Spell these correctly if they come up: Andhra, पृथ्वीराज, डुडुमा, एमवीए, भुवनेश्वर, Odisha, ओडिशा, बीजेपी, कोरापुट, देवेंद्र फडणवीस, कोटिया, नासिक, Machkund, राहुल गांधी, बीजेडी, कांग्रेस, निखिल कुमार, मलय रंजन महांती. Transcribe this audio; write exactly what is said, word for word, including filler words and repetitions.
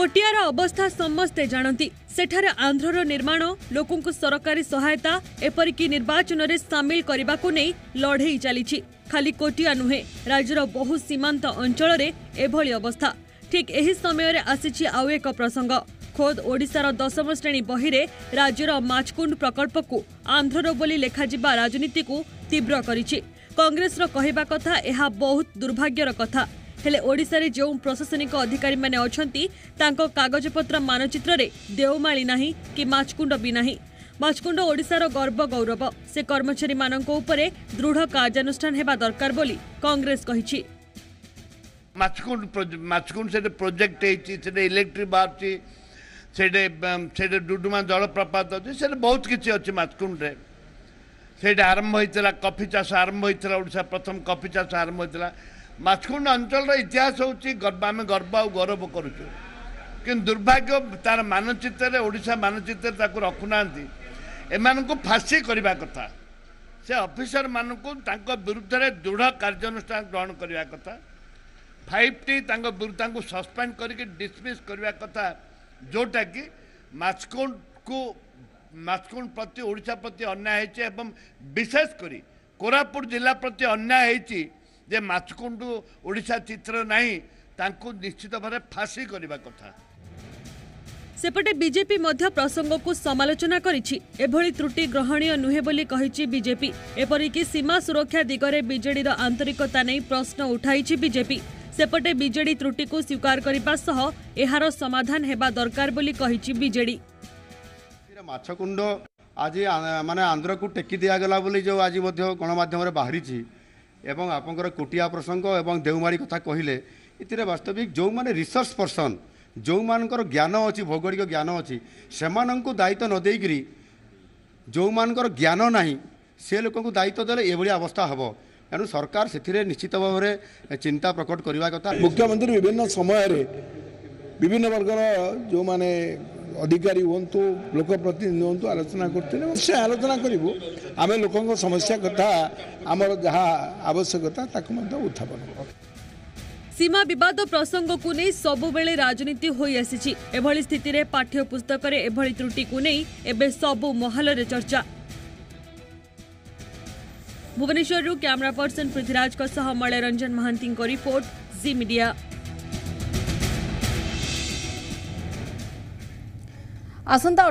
कोटियार अवस्था समस्ते जानती सेठारे आंध्रर निर्माण लोकंकु सरकारी सहायता एपरिकी निर्वाचन में सामिल करने को नहीं लड़े चली। खाली कोटिया नुहे राज्यर बहु सीमांत अंचल में एभली अवस्था। ठीक यही समय आसी आउ एक प्रसंग। खोद ओडिशार दशम श्रेणी बही रे राज्यर माचकुंड प्रकल्प को आंध्रर बोली लेखाजिबा राजनीति को तीव्र करिछि। कांग्रेसर कहवा कथा यह बहुत दुर्भाग्यर कथा। हेले ओडिशारे जो प्रशासनिक अधिकारी माने अछंती तांको कागजपत्र मानचित्र रे देवमाली नाही कि माचकुंड भी नाही। माचकुंड ओडिशार गर्व गौरव। से कर्मचारी मानंको उपरे दृढ़ कार्यानुष्ठान हेबा दरकार बोली कांग्रेस कहिछि। माचकुंड माचकुंड से प्रोजेक्ट हेछि, से इलेक्ट्रिक बारछि, सेडे सेडे डुडुमा जलप्रपात अछि, से बहुत किछि अछि। माचकुंड रे सेडे आरंभ होइतला कॉफी चाष आरंभ होइतला। ओडिसा प्रथम कॉफी चाष आरंभ होइतला। माचकुंड अंचल इतिहास होची गर्व, आम गर्व आ गौरव करुचु। कि दुर्भाग्य तार मानचित्र ओडिशा मानचित्र ताकु रखुना। एम को फांसी करने कथा। से ऑफिसर मान विरुद्ध में दृढ़ कार्यानुष्ठान ग्रहण करने कथा। फाइव टी विरुद्ध सस्पेंड करके डिसमिस करने कथा। जोटा कि माचकुंड को माचकुंड प्रति ओडिशा प्रति अन्याय होची एवं विशेषकर कोरापुट जिला प्रति अन्याय होची। जे माचकुंड ओडिशा चित्र नहीं तांको निश्चित भाव फांसी करने कथा। सेपटे बीजेपी मध्य प्रसंग को समालोचना करिछि। एभली त्रुटि ग्रहणीय नुहे बोली कहिछि बीजेपी। एपरिकी सीमा सुरक्षा दिगरे बीजेडीर आंतरिकता नहीं प्रश्न उठाइछि बीजेपी। सेपटे बीजेडी त्रुटि को स्वीकार करबा सह एहार समाधान हेबा दरकार बोली कहिछि बीजेडी। माचकुंड आज माने आंध्र को टेकी दिया गला बोली जो आज मध्य गणमाध्यम रे बाहरिछि। एवं आपंकर कोटिया प्रसंग एवं देवमारी कथा कहले इतिर वास्तविक जो माने रिसर्च पर्सन जो मानकर ज्ञान अच्छी भौगोलिक ज्ञान अच्छी से दायित्व न देकरी जो मानकर ज्ञान नहीं से लोक दायित्व देले एभली अवस्था हम। तेणु सरकार से निश्चित भाव में चिंता प्रकट करवा कथा। मुख्यमंत्री विभिन्न समय विभिन्न वर्गर जो माने अधिकारी हूँ लोकप्रतिनिधि हूँ आलोचना करते निश्चय आलोचना करूँ। आम लोक समस्या कथा आम जहाँ आवश्यकता उत्थापन कर। सीमा विवाद प्रसंग को नहीं सबुबले राजनीति होआसी। एभली स्थिति रे पाठ्यपुस्तक एभली त्रुटि को नहीं एबे सबु महल रे चर्चा। भुवनेश्वर रु कैमरा पर्सन पृथ्वीराज को सह मलय रंजन महांती को रिपोर्ट जी मीडिया। आसंता